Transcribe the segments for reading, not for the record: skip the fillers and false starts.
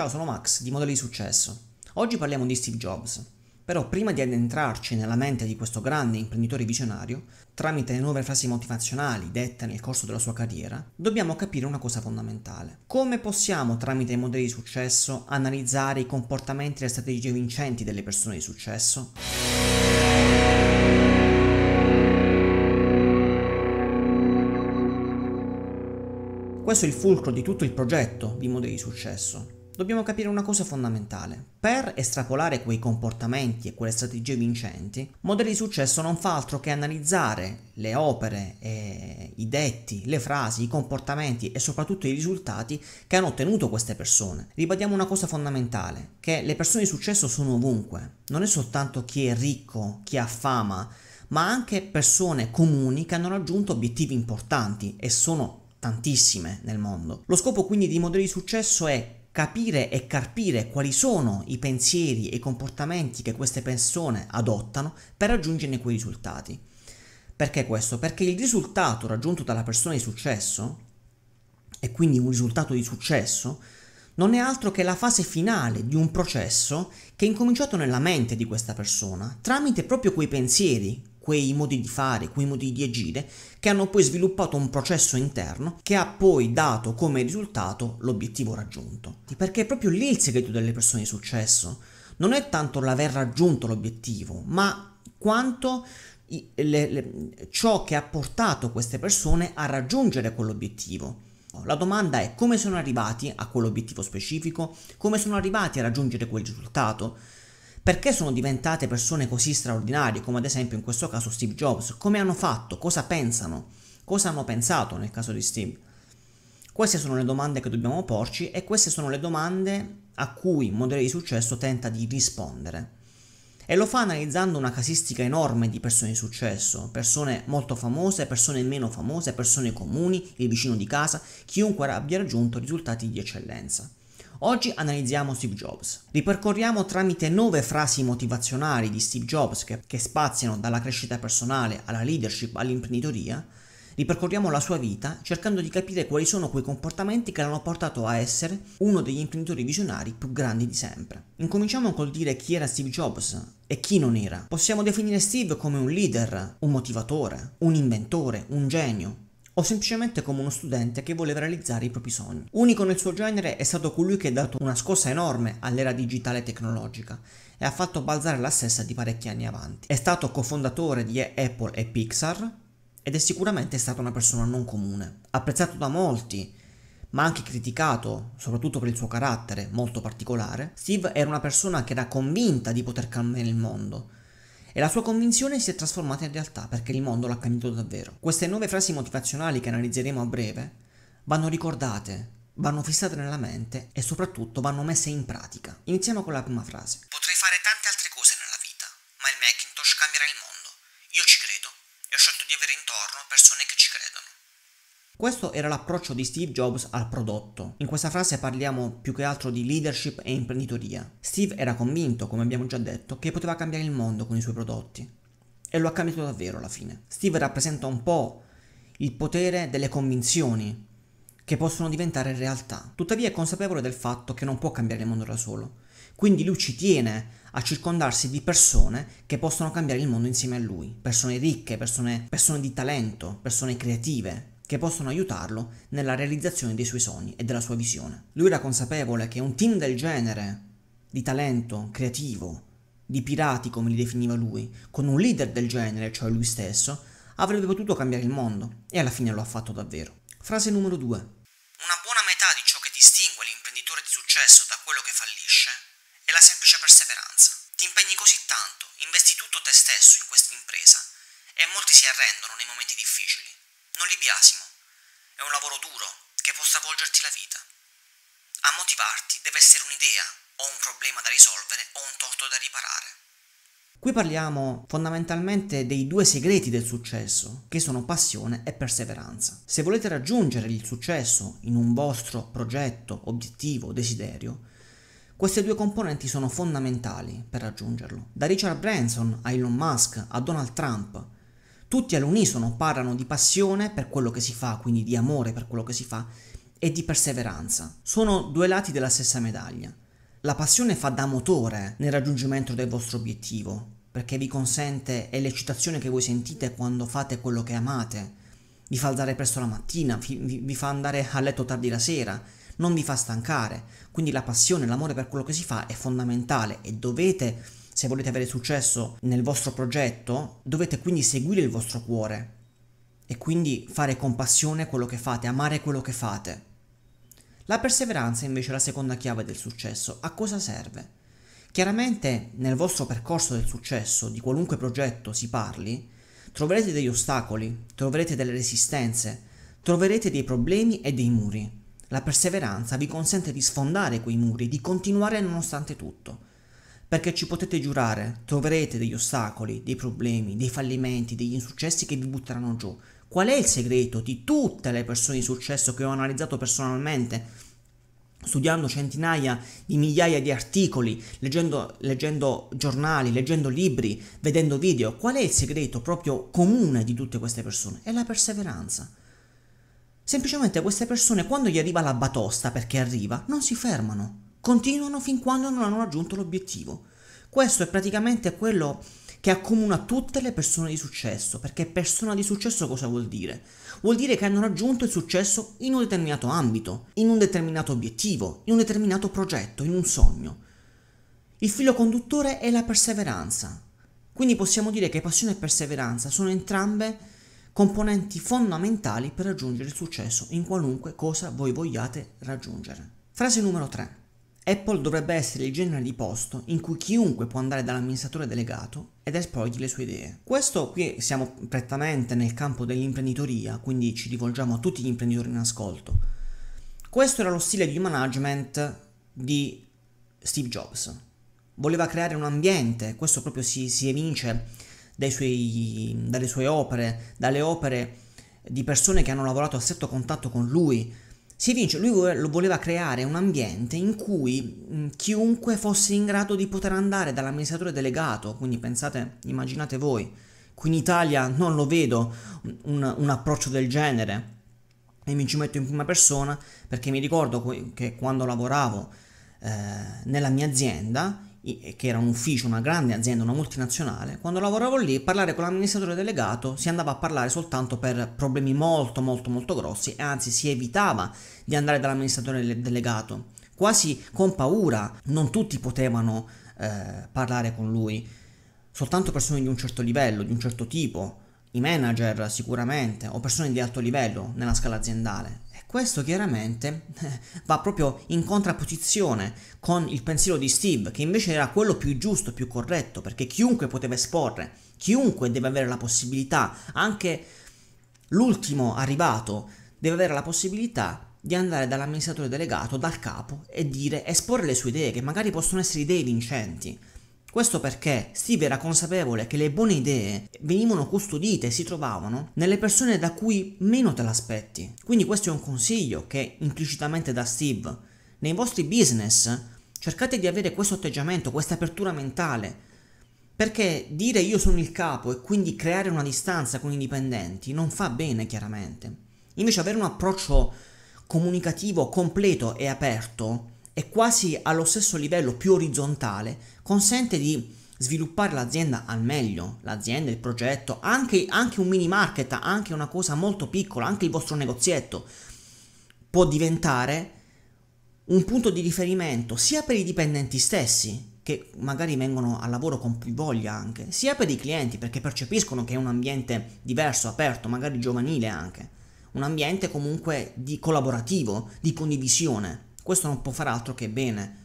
Ciao, sono Max di Modelli di Successo. Oggi parliamo di Steve Jobs, però prima di addentrarci nella mente di questo grande imprenditore visionario, tramite le nuove frasi motivazionali dette nel corso della sua carriera, dobbiamo capire una cosa fondamentale. Come possiamo, tramite i modelli di successo, analizzare i comportamenti e le strategie vincenti delle persone di successo? Questo è il fulcro di tutto il progetto di modelli di successo. Dobbiamo capire una cosa fondamentale. Per estrapolare quei comportamenti e quelle strategie vincenti, Modelli di Successo non fa altro che analizzare le opere, i detti, le frasi, i comportamenti e soprattutto i risultati che hanno ottenuto queste persone. Ribadiamo una cosa fondamentale, che le persone di successo sono ovunque. Non è soltanto chi è ricco, chi ha fama, ma anche persone comuni che hanno raggiunto obiettivi importanti, e sono tantissime nel mondo. Lo scopo quindi di Modelli di Successo è capire e carpire quali sono i pensieri e i comportamenti che queste persone adottano per raggiungerne quei risultati. Perché questo? Perché il risultato raggiunto dalla persona di successo, e quindi un risultato di successo, non è altro che la fase finale di un processo che è incominciato nella mente di questa persona, tramite proprio quei pensieri, quei modi di fare, quei modi di agire, che hanno poi sviluppato un processo interno che ha poi dato come risultato l'obiettivo raggiunto. Perché è proprio lì il segreto delle persone di successo. Non è tanto l'aver raggiunto l'obiettivo, ma quanto ciò che ha portato queste persone a raggiungere quell'obiettivo. La domanda è: come sono arrivati a quell'obiettivo specifico? Come sono arrivati a raggiungere quel risultato? Perché sono diventate persone così straordinarie, come ad esempio in questo caso Steve Jobs? Come hanno fatto? Cosa pensano? Cosa hanno pensato nel caso di Steve? Queste sono le domande che dobbiamo porci, e queste sono le domande a cui Modelli di Successo tenta di rispondere. E lo fa analizzando una casistica enorme di persone di successo, persone molto famose, persone meno famose, persone comuni, il vicino di casa, chiunque abbia raggiunto risultati di eccellenza. Oggi analizziamo Steve Jobs. Ripercorriamo tramite 9 frasi motivazionali di Steve Jobs che spaziano dalla crescita personale alla leadership all'imprenditoria. Ripercorriamo la sua vita cercando di capire quali sono quei comportamenti che l'hanno portato a essere uno degli imprenditori visionari più grandi di sempre. Incominciamo col dire chi era Steve Jobs e chi non era. Possiamo definire Steve come un leader, un motivatore, un inventore, un genio, o semplicemente come uno studente che voleva realizzare i propri sogni. Unico nel suo genere, è stato colui che ha dato una scossa enorme all'era digitale e tecnologica e ha fatto balzare la stessa di parecchi anni avanti. È stato cofondatore di Apple e Pixar ed è sicuramente stata una persona non comune, apprezzato da molti, ma anche criticato, soprattutto per il suo carattere molto particolare. Steve era una persona che era convinta di poter cambiare il mondo, e la sua convinzione si è trasformata in realtà, perché il mondo l'ha cambiato davvero. Queste 9 frasi motivazionali che analizzeremo a breve vanno ricordate, vanno fissate nella mente e soprattutto vanno messe in pratica. Iniziamo con la prima frase. Potrei fare tante altre cose nella vita, ma il Macintosh cambierà il mondo. Io ci credo e ho scelto di avere intorno persone che ci credono. Questo era l'approccio di Steve Jobs al prodotto. In questa frase parliamo più che altro di leadership e imprenditoria. Steve era convinto, come abbiamo già detto, che poteva cambiare il mondo con i suoi prodotti, e lo ha cambiato davvero alla fine. Steve rappresenta un po' il potere delle convinzioni che possono diventare realtà. Tuttavia è consapevole del fatto che non può cambiare il mondo da solo, quindi lui ci tiene a circondarsi di persone che possono cambiare il mondo insieme a lui. Persone ricche, persone di talento, persone creative, che possono aiutarlo nella realizzazione dei suoi sogni e della sua visione. Lui era consapevole che un team del genere, di talento creativo, di pirati come li definiva lui, con un leader del genere, cioè lui stesso, avrebbe potuto cambiare il mondo, e alla fine lo ha fatto davvero. Frase numero 2. Una buona metà di ciò che distingue l'imprenditore di successo da quello che fallisce è la semplice perseveranza. Ti impegni così tanto, investi tutto te stesso in questa impresa, e molti si arrendono nei momenti difficili. Non li biasimo, è un lavoro duro che può stravolgerti la vita. A motivarti deve essere un'idea, o un problema da risolvere, o un torto da riparare. Qui parliamo fondamentalmente dei 2 segreti del successo, che sono passione e perseveranza. Se volete raggiungere il successo in un vostro progetto, obiettivo, desiderio, queste 2 componenti sono fondamentali per raggiungerlo. Da Richard Branson a Elon Musk a Donald Trump, tutti all'unisono parlano di passione per quello che si fa, quindi di amore per quello che si fa, e di perseveranza. Sono due lati della stessa medaglia. La passione fa da motore nel raggiungimento del vostro obiettivo, perché vi consente, è l'eccitazione che voi sentite quando fate quello che amate, vi fa alzare presto la mattina, vi fa andare a letto tardi la sera, non vi fa stancare. Quindi la passione, l'amore per quello che si fa è fondamentale e dovete, se volete avere successo nel vostro progetto, dovete quindi seguire il vostro cuore e quindi fare con passione quello che fate, amare quello che fate. La perseveranza invece è la seconda chiave del successo. A cosa serve? Chiaramente nel vostro percorso del successo, di qualunque progetto si parli, troverete degli ostacoli, troverete delle resistenze, troverete dei problemi e dei muri. La perseveranza vi consente di sfondare quei muri, di continuare nonostante tutto, perché ci potete giurare, troverete degli ostacoli, dei problemi, dei fallimenti, degli insuccessi che vi butteranno giù. Qual è il segreto di tutte le persone di successo che ho analizzato personalmente? Studiando centinaia di migliaia di articoli, leggendo giornali, leggendo libri, vedendo video, qual è il segreto proprio comune di tutte queste persone? È la perseveranza. Semplicemente queste persone, quando gli arriva la batosta, perché arriva, non si fermano, continuano fin quando non hanno raggiunto l'obiettivo. Questo è praticamente quello che accomuna tutte le persone di successo, perché persona di successo cosa vuol dire? Vuol dire che hanno raggiunto il successo in un determinato ambito, in un determinato obiettivo, in un determinato progetto, in un sogno. Il filo conduttore è la perseveranza. Quindi possiamo dire che passione e perseveranza sono entrambe componenti fondamentali per raggiungere il successo in qualunque cosa voi vogliate raggiungere. Frase numero 3. Apple dovrebbe essere il genere di posto in cui chiunque può andare dall'amministratore delegato ed esporgli le sue idee. Questo qui siamo prettamente nel campo dell'imprenditoria, quindi ci rivolgiamo a tutti gli imprenditori in ascolto. Questo era lo stile di management di Steve Jobs. Voleva creare un ambiente, questo proprio si evince dalle sue opere, dalle opere di persone che hanno lavorato a stretto contatto con lui. Lui voleva creare un ambiente in cui chiunque fosse in grado di poter andare dall'amministratore delegato, quindi pensate, immaginate voi, qui in Italia non lo vedo un approccio del genere e mi ci metto in prima persona perché mi ricordo che quando lavoravo nella mia azienda, che era un ufficio, una grande azienda, una multinazionale, quando lavoravo lì, parlare con l'amministratore delegato si andava a parlare soltanto per problemi molto molto molto grossi e anzi si evitava di andare dall'amministratore delegato, quasi con paura. Non tutti potevano parlare con lui, soltanto persone di un certo livello, di un certo tipo, i manager sicuramente o persone di alto livello nella scala aziendale. Questo chiaramente va proprio in contrapposizione con il pensiero di Steve, che invece era quello più giusto, più corretto, perché chiunque poteva esporre, chiunque deve avere la possibilità, anche l'ultimo arrivato deve avere la possibilità di andare dall'amministratore delegato, dal capo, e dire, esporre le sue idee, che magari possono essere idee vincenti. Questo perché Steve era consapevole che le buone idee venivano custodite e si trovavano nelle persone da cui meno te l'aspetti. Quindi questo è un consiglio che implicitamente dà Steve. Nei vostri business cercate di avere questo atteggiamento, questa apertura mentale, perché dire io sono il capo e quindi creare una distanza con i dipendenti non fa bene chiaramente. Invece avere un approccio comunicativo completo e aperto e quasi allo stesso livello più orizzontale consente di sviluppare l'azienda al meglio, l'azienda, il progetto, anche un mini market, anche una cosa molto piccola, anche il vostro negozietto può diventare un punto di riferimento sia per i dipendenti stessi, che magari vengono al lavoro con più voglia anche, sia per i clienti, perché percepiscono che è un ambiente diverso, aperto, magari giovanile anche, un ambiente comunque di collaborativo, di condivisione. Questo non può far altro che bene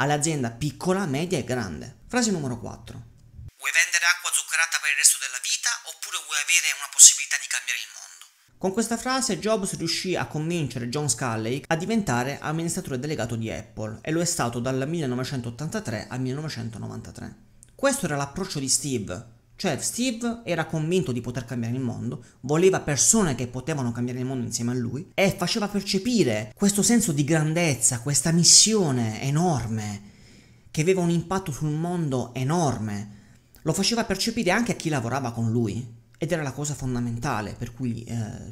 all'azienda piccola, media e grande. Frase numero 4. Vuoi vendere acqua zuccherata per il resto della vita oppure vuoi avere una possibilità di cambiare il mondo? Con questa frase Jobs riuscì a convincere John Sculley a diventare amministratore delegato di Apple e lo è stato dal 1983 al 1993. Questo era l'approccio di Steve. Cioè Steve era convinto di poter cambiare il mondo, voleva persone che potevano cambiare il mondo insieme a lui e faceva percepire questo senso di grandezza, questa missione enorme che aveva un impatto sul mondo enorme. Lo faceva percepire anche a chi lavorava con lui Ed era la cosa fondamentale per cui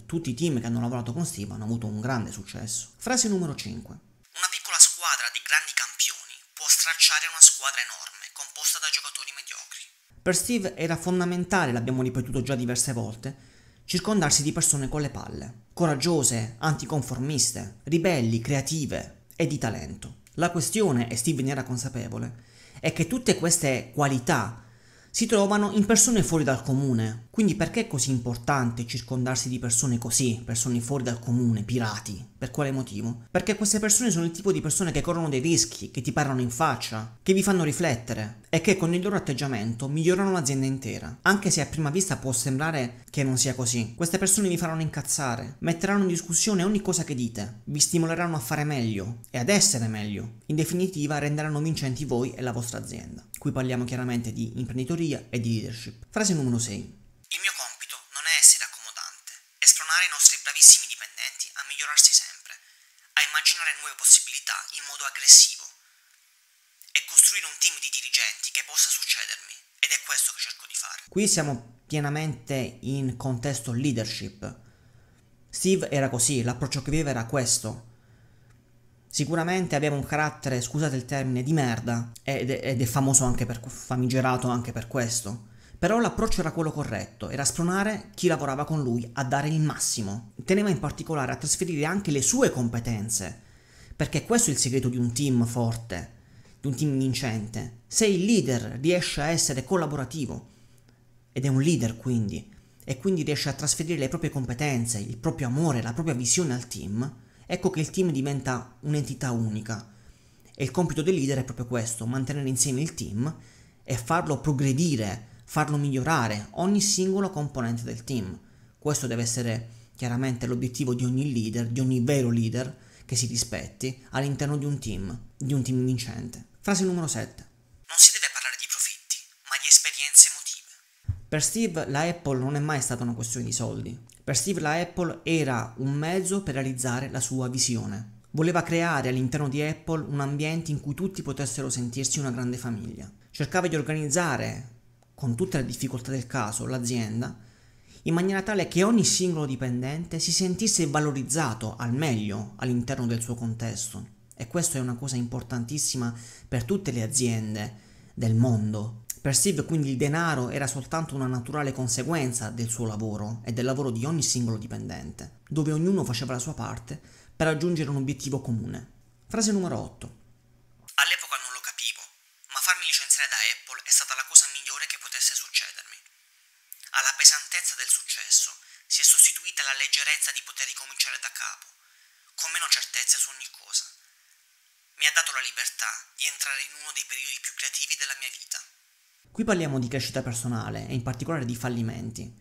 tutti i team che hanno lavorato con Steve hanno avuto un grande successo. Frase numero 5. Una piccola squadra di grandi campioni può stracciare una squadra enorme, composta da giocatori mediocri. Per Steve era fondamentale, l'abbiamo ripetuto già diverse volte, circondarsi di persone con le palle, coraggiose, anticonformiste, ribelli, creative e di talento. La questione, e Steve ne era consapevole, è che tutte queste qualità si trovano in persone fuori dal comune. Quindi perché è così importante circondarsi di persone così, persone fuori dal comune, pirati? Per quale motivo? Perché queste persone sono il tipo di persone che corrono dei rischi, che ti parlano in faccia, che vi fanno riflettere e che con il loro atteggiamento migliorano l'azienda intera. Anche se a prima vista può sembrare che non sia così. Queste persone vi faranno incazzare, metteranno in discussione ogni cosa che dite, vi stimoleranno a fare meglio e ad essere meglio. In definitiva renderanno vincenti voi e la vostra azienda. Qui parliamo chiaramente di imprenditoria e di leadership. Frase numero 6. Il mio compito non è essere accomodante, è spronare i nostri bravissimi dipendenti a migliorarsi sempre, a immaginare nuove possibilità in modo aggressivo e costruire un team di dirigenti che possa succedermi, ed è questo che cerco di fare. Qui siamo pienamente in contesto leadership. Steve era così, l'approccio che viveva era questo. Sicuramente aveva un carattere, scusate il termine, di merda, ed è famoso anche per, famigerato anche per questo. Però l'approccio era quello corretto, era spronare chi lavorava con lui a dare il massimo. Teneva in particolare a trasferire anche le sue competenze, perché questo è il segreto di un team forte, di un team vincente. Se il leader riesce a essere collaborativo, ed è un leader quindi, e quindi riesce a trasferire le proprie competenze, il proprio amore, la propria visione al team, ecco che il team diventa un'entità unica, e il compito del leader è proprio questo, mantenere insieme il team e farlo progredire, farlo migliorare, ogni singolo componente del team. Questo deve essere chiaramente l'obiettivo di ogni leader, di ogni vero leader che si rispetti all'interno di un team vincente. Frase numero 7. Non si deve parlare di profitti, ma di esperienze emotive. Per Steve la Apple non è mai stata una questione di soldi. Per Steve la Apple era un mezzo per realizzare la sua visione. Voleva creare all'interno di Apple un ambiente in cui tutti potessero sentirsi una grande famiglia. Cercava di organizzare, con tutte le difficoltà del caso, l'azienda, in maniera tale che ogni singolo dipendente si sentisse valorizzato al meglio all'interno del suo contesto. E questa è una cosa importantissima per tutte le aziende del mondo. Per Steve quindi il denaro era soltanto una naturale conseguenza del suo lavoro e del lavoro di ogni singolo dipendente, dove ognuno faceva la sua parte per raggiungere un obiettivo comune. Frase numero 8. All'epoca non lo capivo, ma farmi licenziare da Apple è stata la cosa migliore che potesse succedermi. Alla pesantezza del successo si è sostituita la leggerezza di poter ricominciare da capo, con meno certezze su ogni cosa. Mi ha dato la libertà di entrare in uno dei periodi più creativi della mia vita. Qui parliamo di crescita personale e in particolare di fallimenti.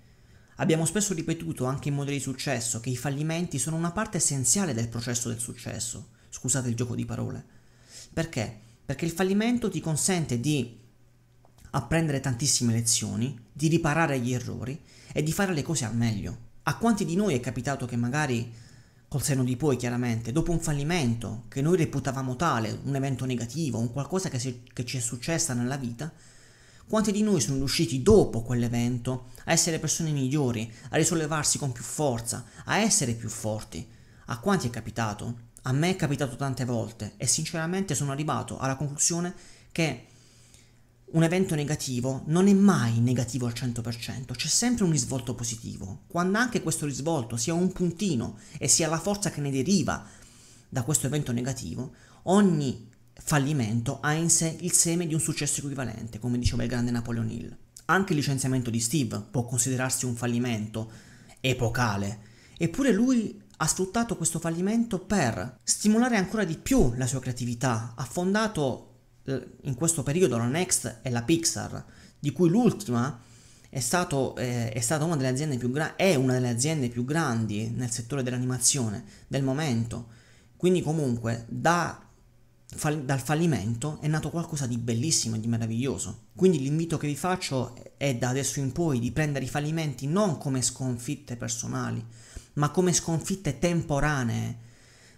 Abbiamo spesso ripetuto anche in Modelli di Successo che i fallimenti sono una parte essenziale del processo del successo, scusate il gioco di parole. Perché? Perché il fallimento ti consente di apprendere tantissime lezioni, di riparare gli errori e di fare le cose al meglio. A quanti di noi è capitato che magari, col senno di poi chiaramente, dopo un fallimento che noi reputavamo tale, un evento negativo, un qualcosa che ci è successa nella vita, quanti di noi sono riusciti dopo quell'evento a essere persone migliori, a risollevarsi con più forza, a essere più forti? A quanti è capitato? A me è capitato tante volte e sinceramente sono arrivato alla conclusione che un evento negativo non è mai negativo al 100%, c'è sempre un risvolto positivo. Quando anche questo risvolto sia un puntino e sia la forza che ne deriva da questo evento negativo, ogni fallimento ha in sé il seme di un successo equivalente, come diceva il grande Napoleon Hill. Anche il licenziamento di Steve può considerarsi un fallimento epocale, eppure lui ha sfruttato questo fallimento per stimolare ancora di più la sua creatività. Ha fondato in questo periodo la Next e la Pixar, di cui l'ultima è stata una delle aziende più grandi, è una delle aziende più grandi nel settore dell'animazione del momento. Quindi comunque dal fallimento è nato qualcosa di bellissimo e di meraviglioso. Quindi l'invito che vi faccio è da adesso in poi di prendere i fallimenti non come sconfitte personali, ma come sconfitte temporanee,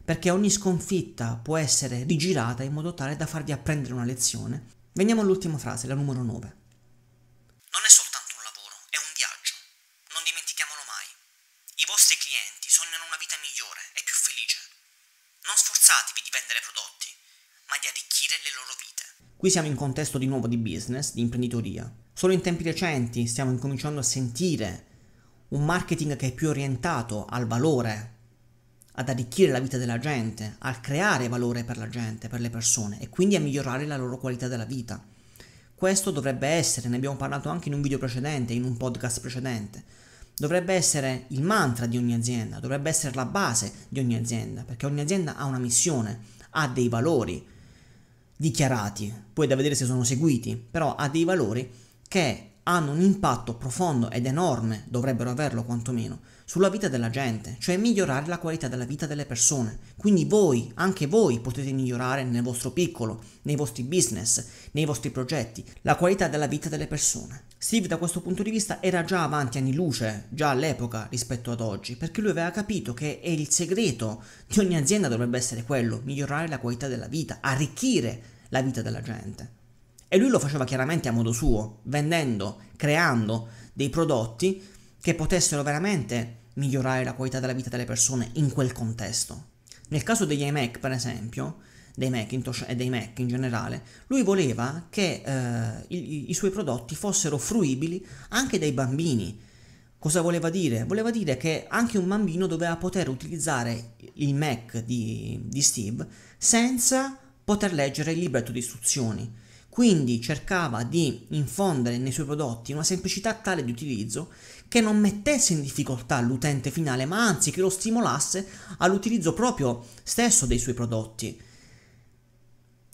perché ogni sconfitta può essere rigirata in modo tale da farvi apprendere una lezione. Veniamo all'ultima frase, la numero 9. Non è soltanto un lavoro, è un viaggio. gestire le loro vite. Qui siamo in contesto di nuovo di business, di imprenditoria. Solo in tempi recenti stiamo incominciando a sentire un marketing che è più orientato al valore, ad arricchire la vita della gente, a creare valore per la gente, per le persone, e quindi a migliorare la loro qualità della vita. Questo dovrebbe essere, ne abbiamo parlato anche in un video precedente, in un podcast precedente, dovrebbe essere il mantra di ogni azienda, dovrebbe essere la base di ogni azienda, perché ogni azienda ha una missione, ha dei valori dichiarati, poi è da vedere se sono seguiti, però ha dei valori che hanno un impatto profondo ed enorme, dovrebbero averlo quantomeno, sulla vita della gente, cioè migliorare la qualità della vita delle persone. Quindi voi, anche voi, potete migliorare nel vostro piccolo, nei vostri business, nei vostri progetti, la qualità della vita delle persone. Steve, da questo punto di vista, era già avanti anni luce, già all'epoca rispetto ad oggi, perché lui aveva capito che il segreto di ogni azienda dovrebbe essere quello, migliorare la qualità della vita, arricchire la vita della gente. E lui lo faceva chiaramente a modo suo, vendendo, creando dei prodotti che potessero veramente migliorare la qualità della vita delle persone in quel contesto. Nel caso degli iMac, per esempio, dei Macintosh e dei Mac in generale, lui voleva che i suoi prodotti fossero fruibili anche dai bambini. Cosa voleva dire? Voleva dire che anche un bambino doveva poter utilizzare il Mac di Steve senza poter leggere il libretto di istruzioni. Quindi cercava di infondere nei suoi prodotti una semplicità tale di utilizzo che non mettesse in difficoltà l'utente finale, ma anzi che lo stimolasse all'utilizzo proprio stesso dei suoi prodotti.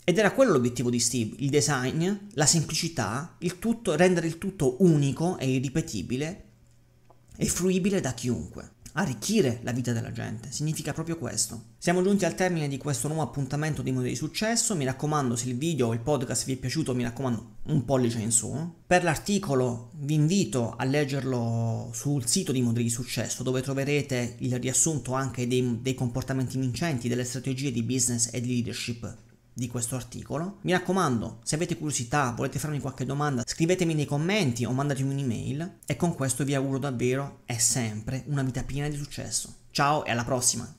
Ed era quello l'obiettivo di Steve, il design, la semplicità, il tutto, rendere il tutto unico e irripetibile e fruibile da chiunque. Arricchire la vita della gente, significa proprio questo. Siamo giunti al termine di questo nuovo appuntamento di Modelli di Successo. Mi raccomando, se il video o il podcast vi è piaciuto, mi raccomando, un pollice in su. Per l'articolo vi invito a leggerlo sul sito di Modelli di Successo, dove troverete il riassunto anche dei comportamenti vincenti, delle strategie di business e di leadership di questo articolo. Mi raccomando, se avete curiosità, volete farmi qualche domanda, scrivetemi nei commenti o mandatemi un'email, e con questo vi auguro davvero e sempre una vita piena di successo. Ciao e alla prossima!